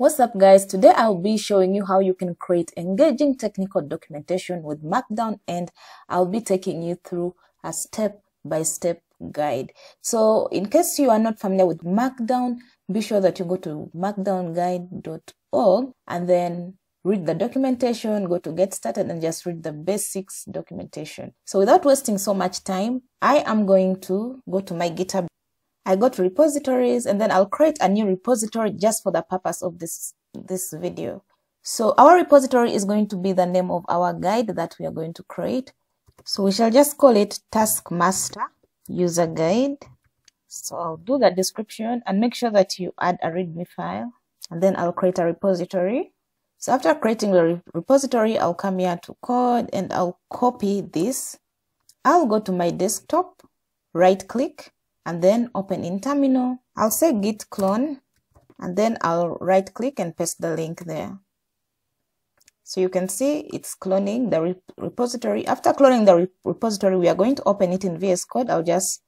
What's up guys, today I'll be showing you how you can create engaging technical documentation with Markdown, and I'll be taking you through a step-by-step guide. So in case you are not familiar with Markdown, be sure that you go to markdownguide.org and then read the documentation, go to get started and just read the basics documentation. So without wasting so much time, I am going to go to my GitHub. I go to repositories and then I'll create a new repository just for the purpose of this video. So our repository is going to be the name of our guide that we are going to create. So we shall just call it Taskmaster User Guide. So I'll do the description and make sure that you add a README file, and then I'll create a repository. So after creating the repository, I'll come here to code and I'll copy this. I'll go to my desktop, right click, and then open in terminal. I'll say git clone and then I'll right click and paste the link there. So you can see it's cloning the repository. After cloning the repository, we are going to open it in VS Code. I'll just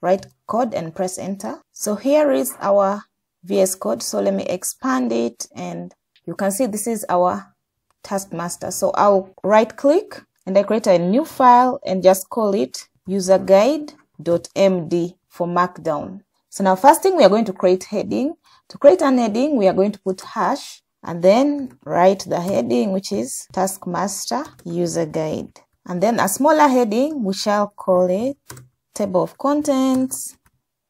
write code and press enter. So here is our VS Code. So let me expand it and you can see this is our Taskmaster. So I'll right click and I create a new file and just call it userguide.md for Markdown. So now first thing we are going to create heading. To create an heading, we are going to put hash and then write the heading, which is Taskmaster User Guide. And then a smaller heading, we shall call it Table of Contents.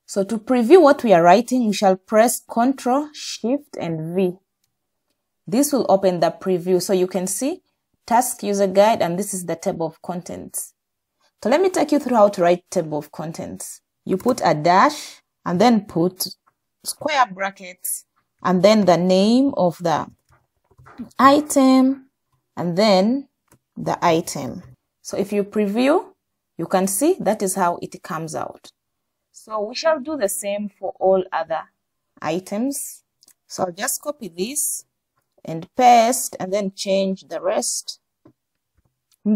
So to preview what we are writing, we shall press Ctrl, Shift and V. This will open the preview. So you can see Task User Guide and this is the Table of Contents. So let me take you through how to write Table of Contents. You put a dash and then put square brackets and then the name of the item and then the item. So if you preview, you can see that is how it comes out. So we shall do the same for all other items. So I'll just copy this and paste and then change the rest.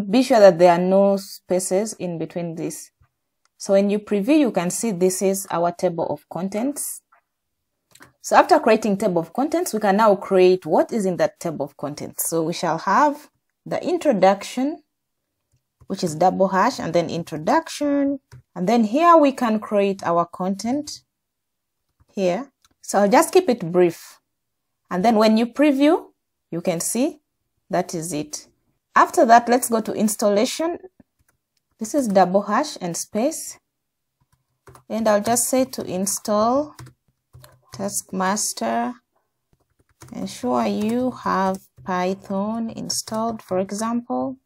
Be sure that there are no spaces in between this. So when you preview, you can see this is our table of contents. So after creating table of contents, we can now create what is in that table of contents. So we shall have the introduction, which is double hash and then introduction. And then here we can create our content here. So I'll just keep it brief. And then when you preview, you can see that is it. After that, let's go to installation. This is double hash and space. And I'll just say to install Taskmaster. Ensure you have Python installed, for example,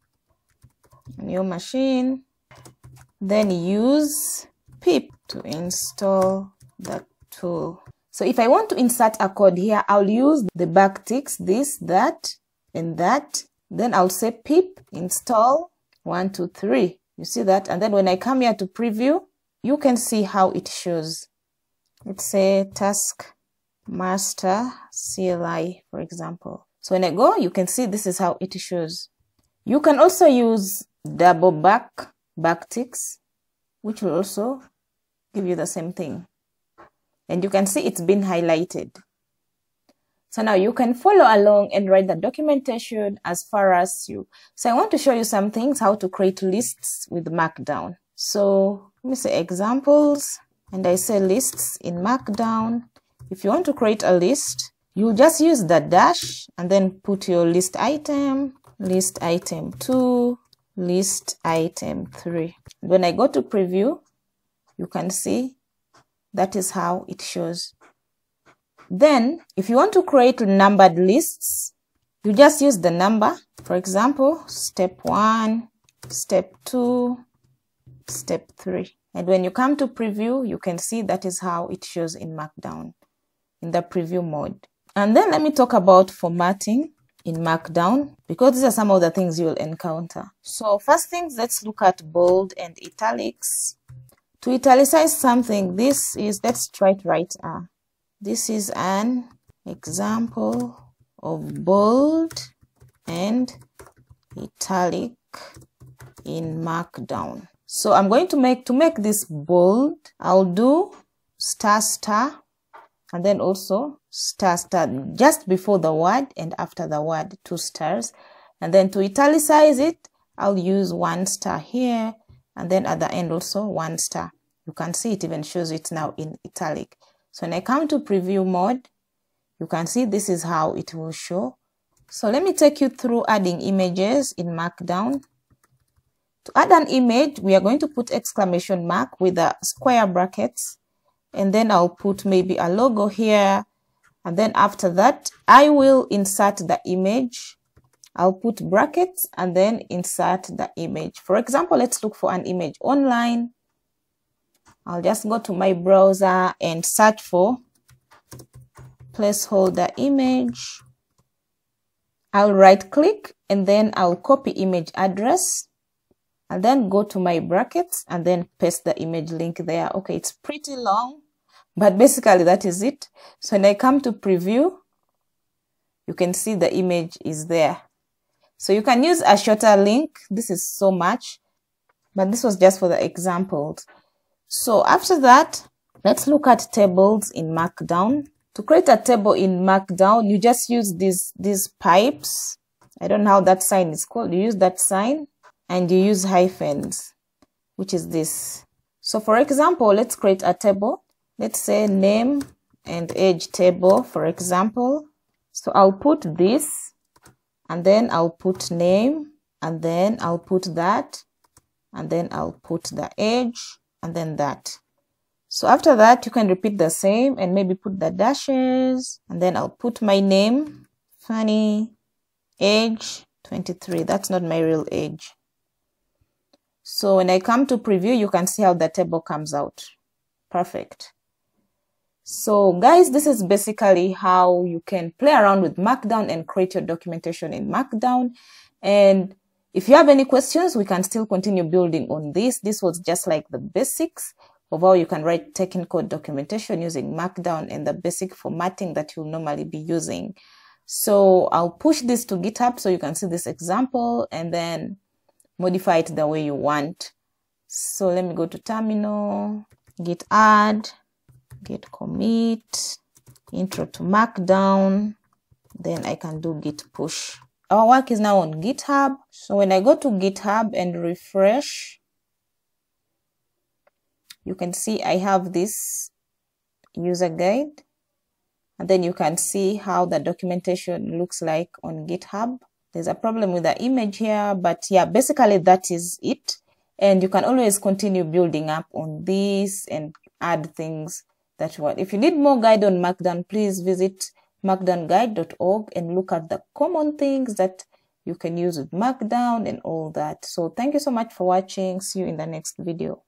on your machine. Then use pip to install the tool. So if I want to insert a code here, I'll use the backticks, this, that, and that. Then I'll say pip install 1, 2, 3. You see that? And then when I come here to preview, you can see how it shows. Let's say Taskmaster CLI, for example. So when I go, you can see this is how it shows. You can also use double backticks, which will also give you the same thing. And you can see it's been highlighted. So now you can follow along and write the documentation as far as you. So I want to show you some things, how to create lists with Markdown. So let me say examples, and I say lists in Markdown. If you want to create a list, you'll just use the dash and then put your list item 2, list item 3. When I go to preview, you can see that is how it shows. Then, if you want to create numbered lists, you just use the number. For example, step 1, step 2, step 3. And when you come to preview, you can see that is how it shows in Markdown, in the preview mode. And then let me talk about formatting in Markdown, because these are some of the things you'll encounter. So first things, let's look at bold and italics. To italicize something, this is, let's try to write R. This is an example of bold and italic in Markdown. So I'm going to make this bold, I'll do ** and then also star, just before the word and after the word, 2 stars. And then to italicize it, I'll use 1 star here, and then at the end also 1 star. You can see it even shows it now in italic. So when I come to preview mode, you can see this is how it will show. So let me take you through adding images in Markdown. To add an image, we are going to put exclamation mark with the square brackets, and then I'll put maybe a logo here, and then after that I will insert the image. I'll put brackets and then insert the image. For example, let's look for an image online. I'll just go to my browser and search for placeholder image. I'll right click and then I'll copy image address, and then go to my brackets and then paste the image link there. Okay, it's pretty long, but basically that is it. So when I come to preview, you can see the image is there. So you can use a shorter link. This is so much, but this was just for the examples. So after that, let's look at tables in Markdown. To create a table in Markdown, you just use these pipes. I don't know how that sign is called. You use that sign and you use hyphens, which is this. So for example, let's create a table. Let's say name and age table, for example. So I'll put this, and then I'll put name, and then I'll put that, and then I'll put the age, and then that. So after that, you can repeat the same and maybe put the dashes, and then I'll put my name, Fanny, age 23. That's not my real age. So when I come to preview, you can see how the table comes out. Perfect. So guys, this is basically how you can play around with Markdown and create your documentation in Markdown. And if you have any questions, we can still continue building on this. This was just like the basics of how you can write technical documentation using Markdown and the basic formatting that you'll normally be using. So I'll push this to GitHub so you can see this example and then modify it the way you want. So let me go to terminal, git add, git commit, intro to Markdown, then I can do git push. Our work is now on GitHub. So when I go to GitHub and refresh, you can see I have this user guide, and then you can see how the documentation looks like on GitHub. There's a problem with the image here, but yeah, basically that is it. And you can always continue building up on this and add things that you want. If you need more guide on Markdown, please visit markdownguide.org and look at the common things that you can use with Markdown and all that. So thank you so much for watching. See you in the next video.